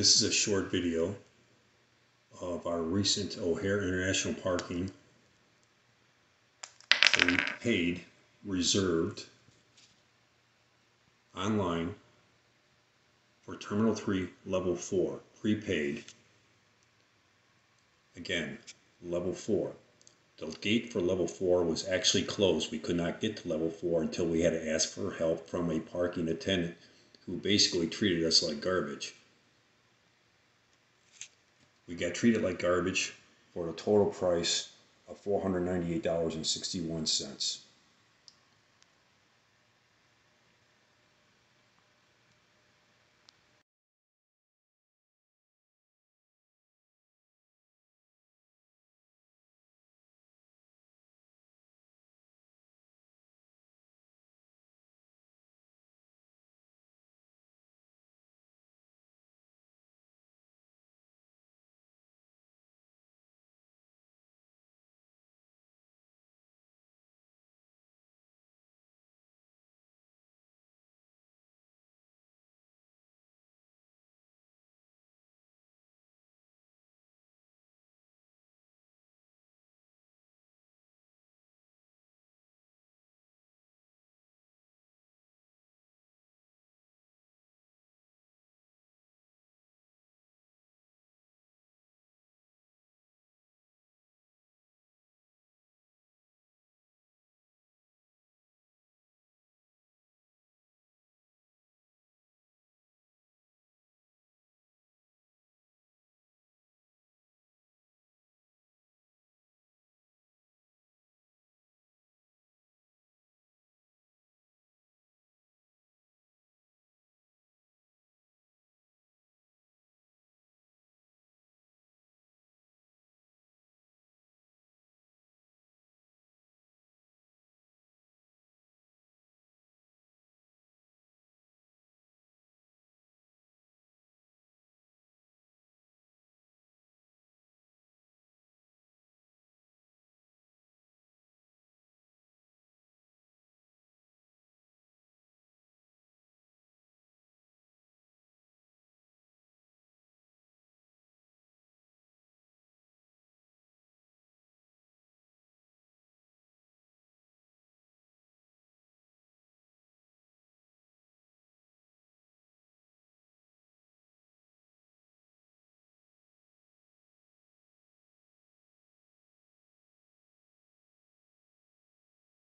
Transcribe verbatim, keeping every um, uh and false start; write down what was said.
This is a short video of our recent O'Hare International parking that we paid, reserved, online for Terminal three, Level four, prepaid. Again, Level four. The gate for Level four was actually closed. We could not get to Level four until we had to ask for help from a parking attendant who basically treated us like garbage. We got treated like garbage for the total price of four hundred ninety-eight dollars and sixty-one cents.